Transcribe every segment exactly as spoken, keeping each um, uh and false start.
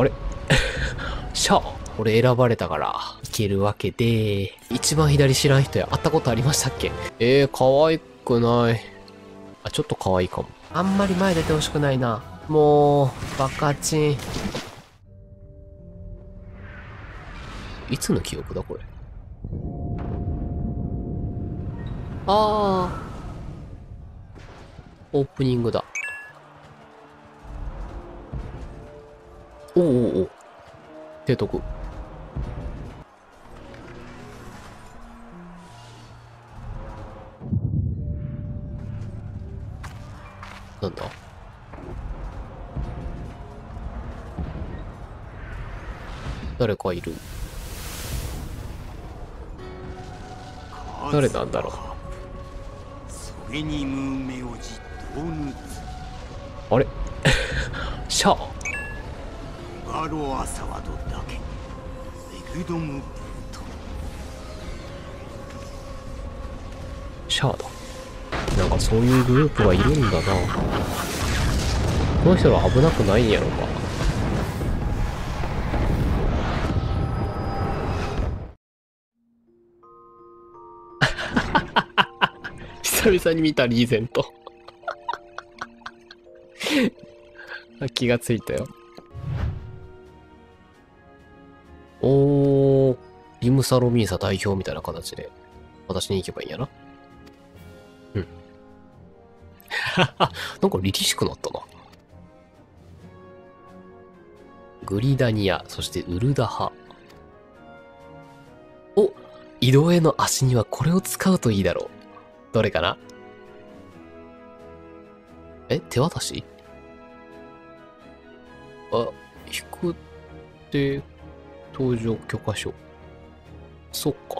あれシャー俺選ばれたからいけるわけで、一番左知らん人や。会ったことありましたっけ？えー、可愛くない。あ、ちょっと可愛いかも。あんまり前出てほしくないな。もうバカチン。いつの記憶だこれ。ああ、オープニングだ。おうおうおう、提督。なんだ？誰かいる。誰なんだろう。あれシャアシャアだ。なんかそういうグループはいるんだな。この人ら危なくないんやろか。久々に見たリーゼント気がついたよ。おー、リムサロミーサ代表みたいな形で私に行けばいいんやな。うんなんか凛々しくなったな。グリダニア、そしてウルダハ。お、移動への足にはこれを使うといいだろう。どれかな？え、手渡し？あ、引くって、登場許可書。そっか。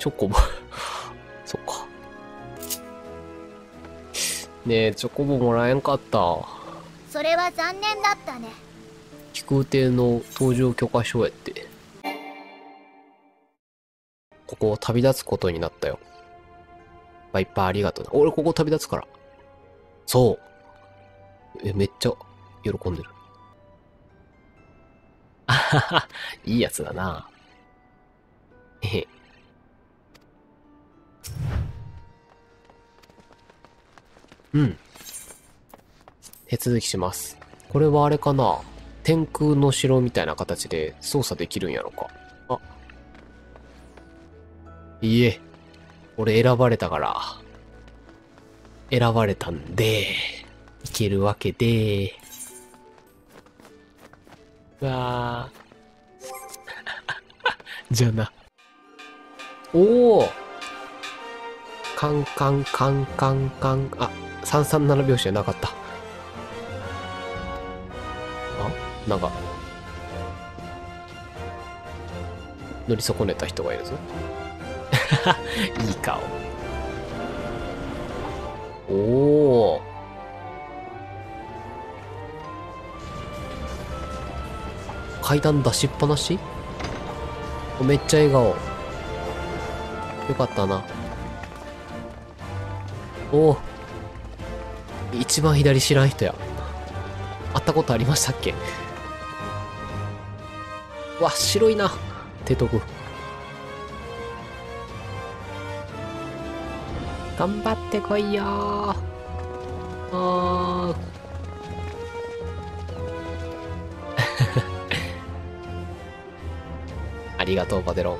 チョコボ、そっか。ねえ、チョコボもらえんかった。それは残念だったね。飛空艇の登場許可書やって。ここを旅立つことになったよ。まあ、いっぱいありがとうな。俺ここ旅立つから。そう。え、めっちゃ喜んでる。あはは、いいやつだな。えへ。うん。手続きします。これはあれかな。天空の城みたいな形で操作できるんやろか。あ、いえ、俺選ばれたから。選ばれたんで、いけるわけで。うわー。じゃあな。おお、カンカンカンカンカン、あ、さんさんなな拍子じゃなかった。あ、なんか、乗り損ねた人がいるぞ。いい顔。おお。階段出しっぱなし？めっちゃ笑顔。よかったな。おお。一番左知らん人や。会ったことありましたっけ？わ、白いな。提督。頑張ってこいよー。あーありがとう、パデロン。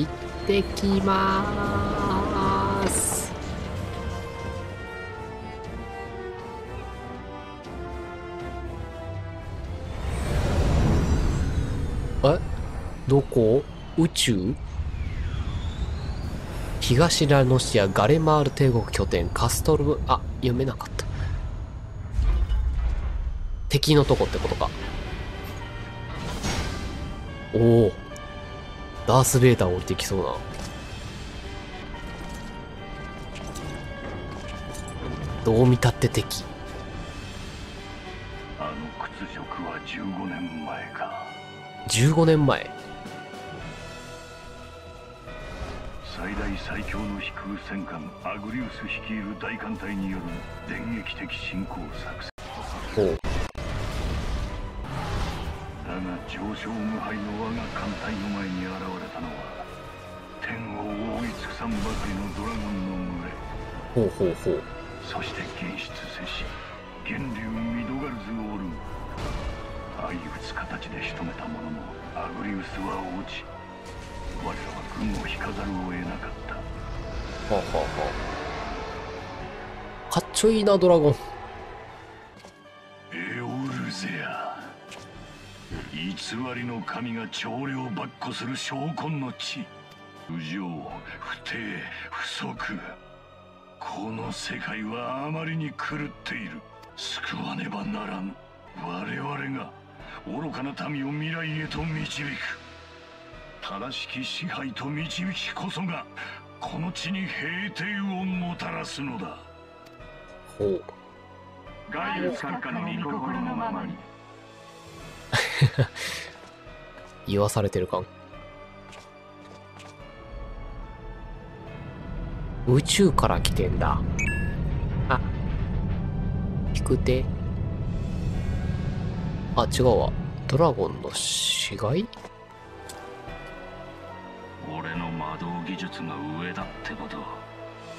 行ってきまーす。え、どこ？宇宙？東ラノシアガレマール帝国拠点カストルブ、あ、読めなかった。敵のとこってことか。おお、ダース・ベイダー降りてきそうな。どう見たって敵。あの屈辱はじゅうごねんまえか。じゅうごねんまえ。最大最強の飛空戦艦アグリウス率いる大艦隊による電撃的進攻作戦。だが上昇無敗の我が艦隊の前に現れたのは天を覆い尽くさんばかりのドラゴンの群れ。ほうほうほう。そして原始摂氏源流ミドガルズオール、相打つ形で仕留めたもののアグリウスは落ち、我らは軍を引かざるを得なかった。はあはあはあ、かっちょいいなドラゴン。エオルゼア、偽りの神が朝礼をばっこする昇魂の地、不浄不定不足、この世界はあまりに狂っている。救わねばならぬ。我々が愚かな民を未来へと導く。正しき支配と導きこそがこの地に平定をもたらすのだ。ほう。ガイウス閣下の御心のままに。言わされてる感。宇宙から来てんだ。あ、引く手。あ、違うわ。ドラゴンの死骸？俺の魔導技術が上だってこと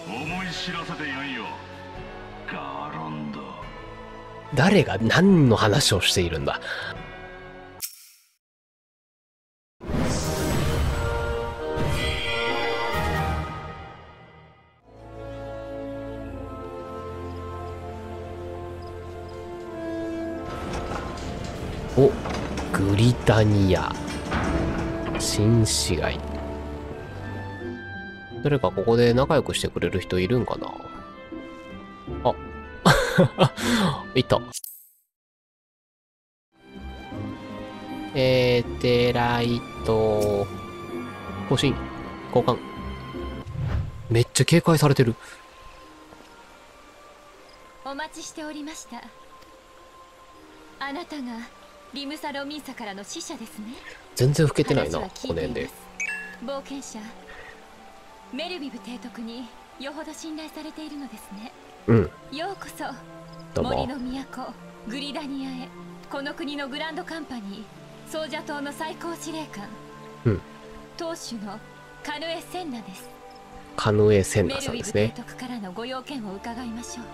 思い知らせてやんよ、ガロンド。誰が何の話をしているんだ。お、グリタニア新市街。誰かここで仲良くしてくれる人いるんかなあ。いた。えー、テライト。更新。交換。めっちゃ警戒されてる。お待ちしておりました。あなたがリムサ・ロミンサからの使者ですね。全然老けてないな、この辺で。冒険者。メルビブ提督によほど信頼されているのですね。うん。ようこそ森の都グリダニアへ。この国のグランドカンパニーソージャ島の最高司令官、うん、当主のカヌエ・センナです。カヌエ・センナさんですね。メルビブ提督からのご用件を伺いましょう。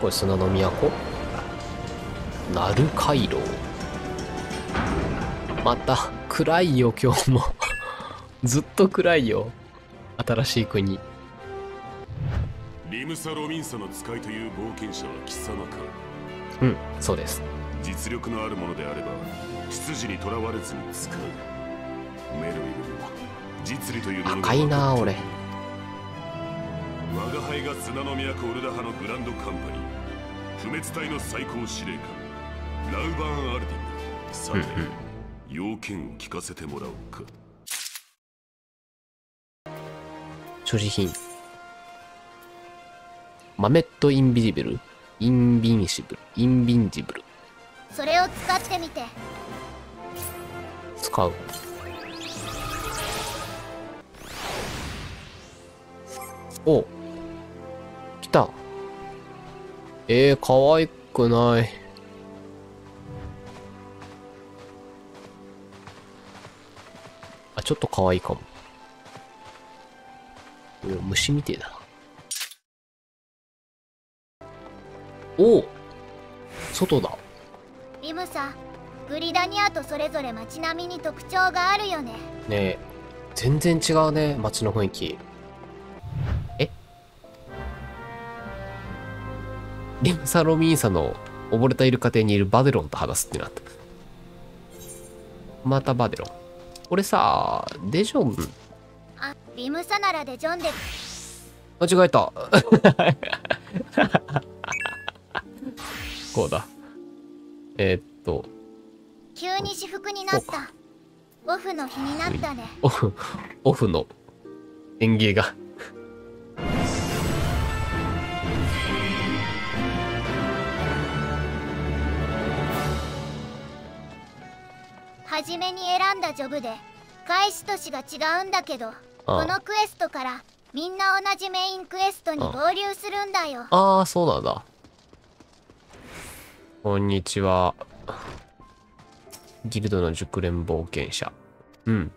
これ砂の都ナル回廊。また暗いよ今日も。ずっと暗いよ、新しい国。リムサ・ロミンサの使いという冒険者は貴様か。うん、そうです。実力のあるものであれば執事にとらわれずに使う。メルウィルも実利というものが。赤いな俺。我が輩が砂の都ウルダハのグランドカンパニー不滅隊の最高司令官ラウバーン・アルディン。さて、うんうん、要件を聞かせてもらおうか。所持品マメット・インビジブル、インビンシブル、インビンジブル。それを使ってみて。使う。お、来た。えー、可愛くない。あ、ちょっと可愛いかも。虫みてえだな。おお、外だ。リムサ、グリダニアとそれぞれ街並みに特徴があるよね。ねえ、全然違うね、街の雰囲気。え、リムサ・ロミンサの溺れたイルカ邸にいるバデロンと話すってなった。またバデロン。俺さ、デジョン。あ、リムサならデジョンで。間違えた。こうだ。えー、っと。急に私服になった。オフの日になったね。オフ、オフの園芸が。初めに選んだジョブで開始年が違うんだけど、ああこのクエストからみんな同じメインクエストに合流するんだよ。ああ、あそうなんだ。こんにちは。ギルドの熟練冒険者。うん。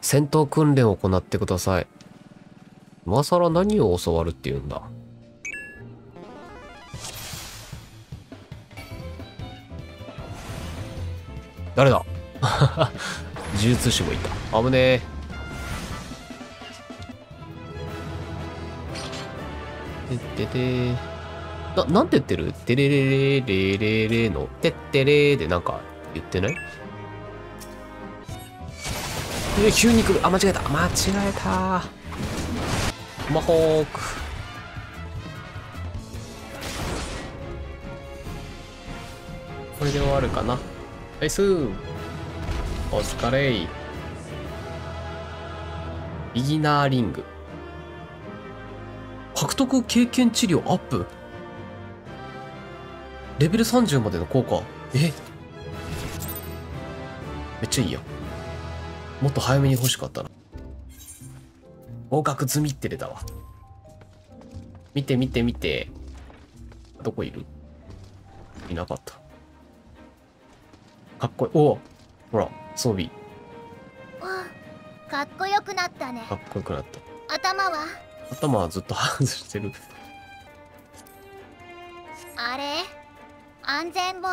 戦闘訓練を行ってください。今更何を教わるっていうんだ。誰だ呪術師もいた。危ねえ。てててな、なんて言ってる？てれれれれれれの、てってれでなんか言ってない？え、急に来る。あ、間違えた。間違えた。トマホーク。これで終わるかな。ナイスー。お疲れー。ビギナーリング。獲得経験治療アップ。レベルさんじゅうまでの効果。え？めっちゃいいや。もっと早めに欲しかったな。合格済みって出たわ。見て見て見て。どこいる？いなかった。かっこいい。おお、ほら、装備。かっこよくなったね。かっこよくなった。頭は？頭はずっと外してる。あれ？安全棒？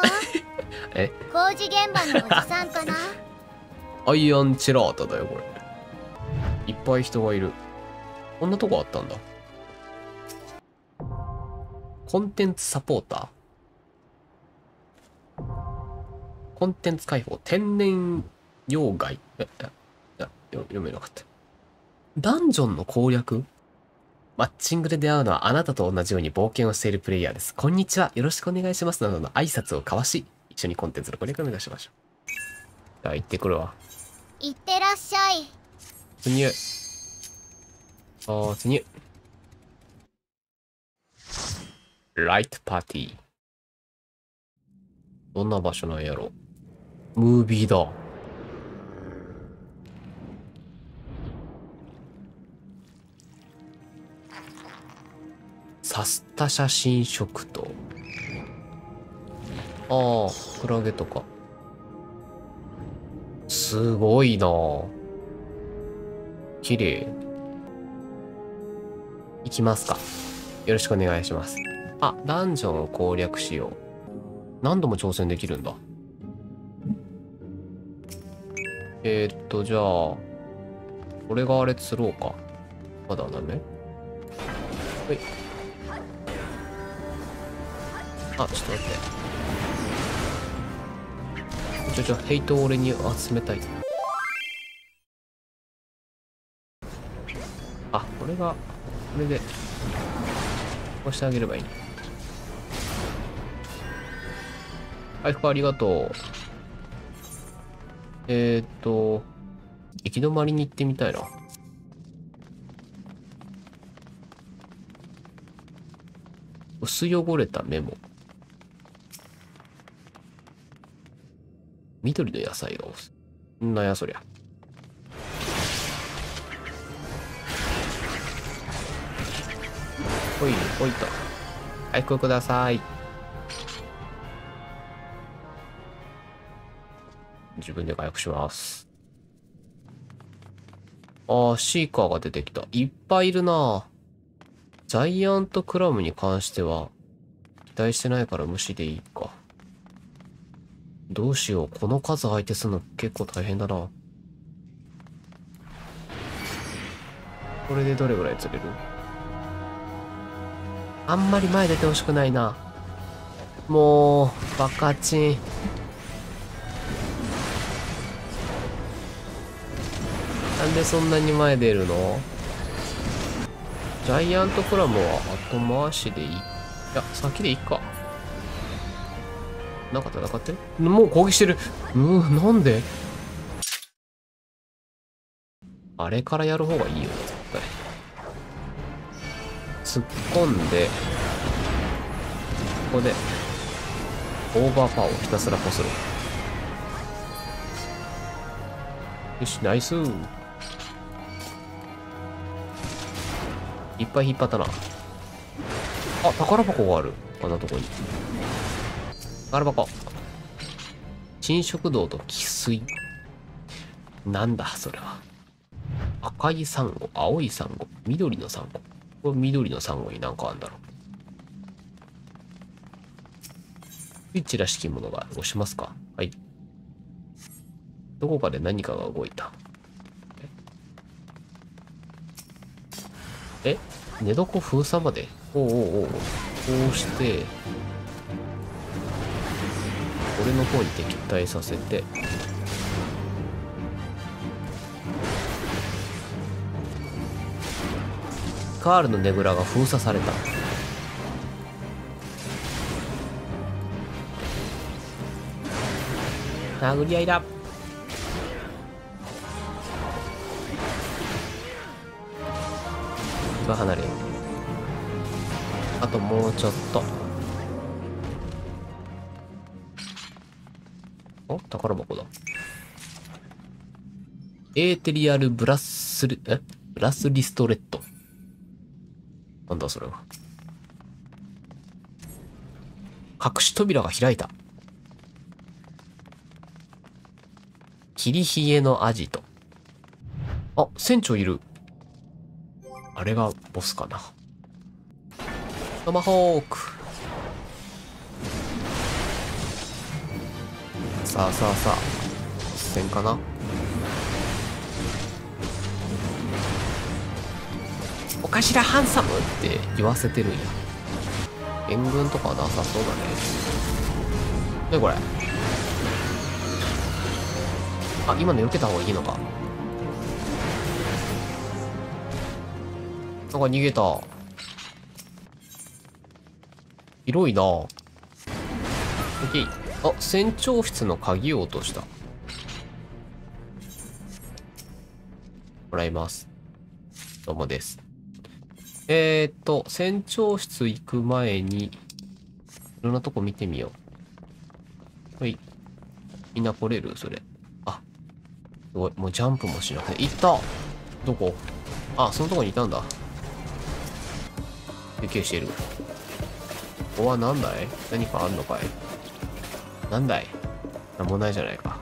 え？工事現場のおじさんかな？アイアンチェラータだよ、これ。いっぱい人がいる。こんなとこあったんだ。コンテンツサポーター？コンテンツ解放。天然妖怪。え、え、読めなかった。ダンジョンの攻略？マッチングで出会うのはあなたと同じように冒険をしているプレイヤーです。こんにちは。よろしくお願いします。などの挨拶を交わし、一緒にコンテンツの攻略を目指しましょう。じゃあ行ってくるわ。行ってらっしゃい。突入。あー、突入。ライトパーティー。どんな場所なんやろ。ムービーだ。サスタ写真食堂。ああ、クラゲとか。すごいなぁ。綺麗。行きますか。よろしくお願いします。あ、ダンジョンを攻略しよう。何度も挑戦できるんだ。えー、っと、じゃあ、これがあれ釣ろうか。まだダメ？はい。あ、ちょっと待って。ちょちょ、ヘイトを俺に集めたい。あ、これが、これで、押してあげればいいね。回復ありがとう。えーっと、行き止まりに行ってみたいな。薄汚れたメモ。緑の野菜が多す。なんやそりゃ。ほいほいと。回復ください。自分で回復します。ああ、シーカーが出てきた。いっぱいいるな。ジャイアントクラムに関しては、期待してないから無視でいいか。どうしよう。この数相手するの結構大変だな。これでどれぐらい釣れる？あんまり前出てほしくないな。もう、バカチン。なんでそんなに前出るの？ジャイアントクラムは後回しでいい。いや、先でいいか。なんか戦ってる？もう攻撃してる。うー、なんで？あれからやる方がいいよね、絶対。突っ込んで、ここで、オーバーパワーをひたすらこする。よし、ナイス。いっぱい引っ張ったな。あ、宝箱がある。こんなとこに。宝箱。珍食堂と汽水。なんだ、それは。赤いサンゴ、青いサンゴ、緑のサンゴ。これ緑のサンゴになんかあるんだろう。スイッチらしきものが押しますか。はい。どこかで何かが動いた。え、寝床封鎖まで。おうおうおう。こうして、俺の方に敵対させて、カールのねぐらが封鎖された。殴り合いだ。が離れる。あともうちょっと。お、宝箱だ。エーテリアルブラスリ、えブラスリストレット。なんだそれは。隠し扉が開いた。キリヒゲのアジト。あ、船長いる。あれがボスかな。トマホーク。さあさあさあ。ボス戦かな。お頭ハンサムって言わせてるんや。援軍とかはなさそうだね。ね、これ。あ、今の避けた方がいいのか。なんか逃げた。広いな。オッケー。あ、船長室の鍵を落とした。もらいます。どうもです。えーっと、船長室行く前に、いろんなとこ見てみよう。はい。みんな来れる？それ。すごい、もうジャンプもしなくて。行った！どこ？あ、そのとこにいたんだ。休憩してる。ここは何だい？何かあんのかい？何だい？なんもないじゃないか。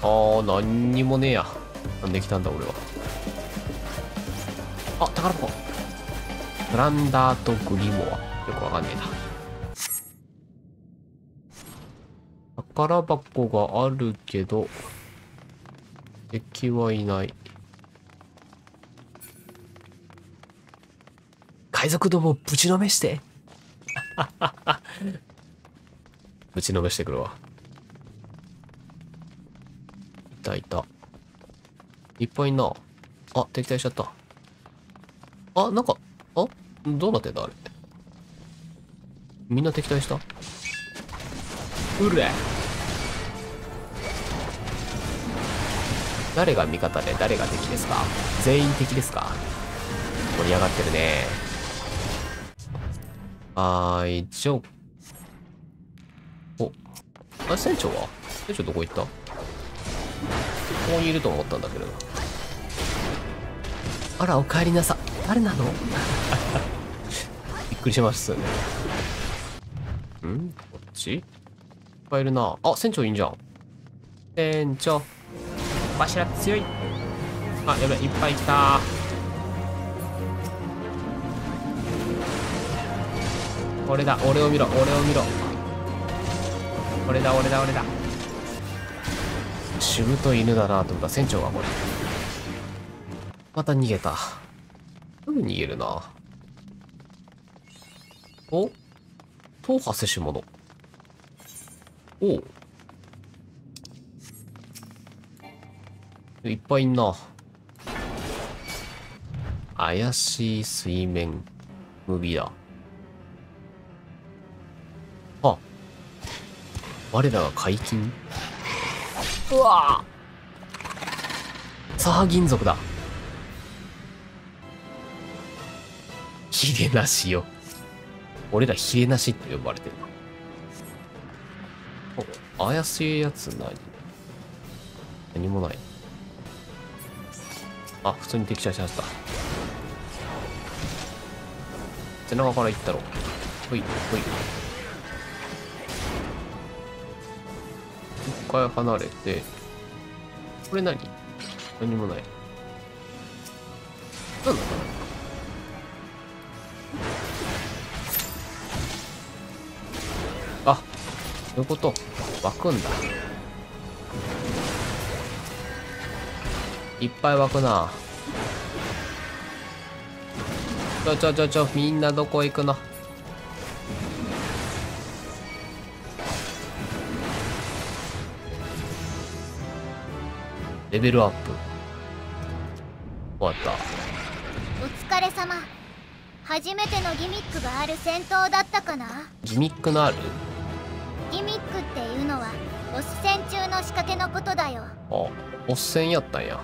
あー、何にもねえや。なんで来たんだ、俺は。あ、宝箱。ブランダーとグリモア。よくわかんねえな。宝箱があるけど、敵はいない。海賊どもをぶちのめして。ぶちのめしてくるわ。いたいた。いっぱいいんな。あ、敵対しちゃった。あ、なんか、あ、どうなってんだあれ。みんな敵対した？うれえ。誰が味方で誰が敵ですか？全員敵ですか？盛り上がってるね。はーい、一応。お、あれ船長は？船長どこ行った？ここにいると思ったんだけど。あら、お帰りなさ。誰なの？びっくりしましたね。ん？こっち？いっぱいいるな。あ、船長いいんじゃん。船長。柱強い。あ、やべえ、いっぱい来た。俺だ、俺を見ろ、俺を見ろ。俺だ、俺だ、俺だ。しぶとい犬だなと思った。船長がこれ。また逃げた。すぐ逃げるな。お？踏破せし者。おう。いっぱいいんな。怪しい水面ムビだ。あ、我らが解禁。うわぁ、サハギン族だ。ヒレナシよ。俺らヒレナシって呼ばれてるな。怪しいやつ何？何もない。あ、普通に敵射しました。背中からいったろ。ほいほい。一回離れて、これ何？何もない。なんだこれ。あ、そういうこと。湧くんだ。いっぱい湧くな。ちょちょちょちょ、みんなどこ行くの？レベルアップ終わった。お疲れ様。初めてのギミックがある戦闘だったかな。ギミックのある？ギミックっていうのはボス戦中の仕掛けのことだよ。あ、ボス戦やったんや。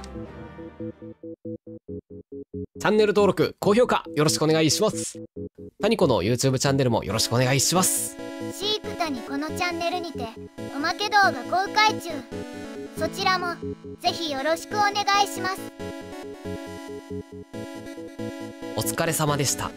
チャンネル登録、高評価よろしくお願いします。タニコの ユーチューブ チャンネルもよろしくお願いします。飼育タニコのチャンネルにておまけ動画公開中。そちらもぜひよろしくお願いします。お疲れ様でした。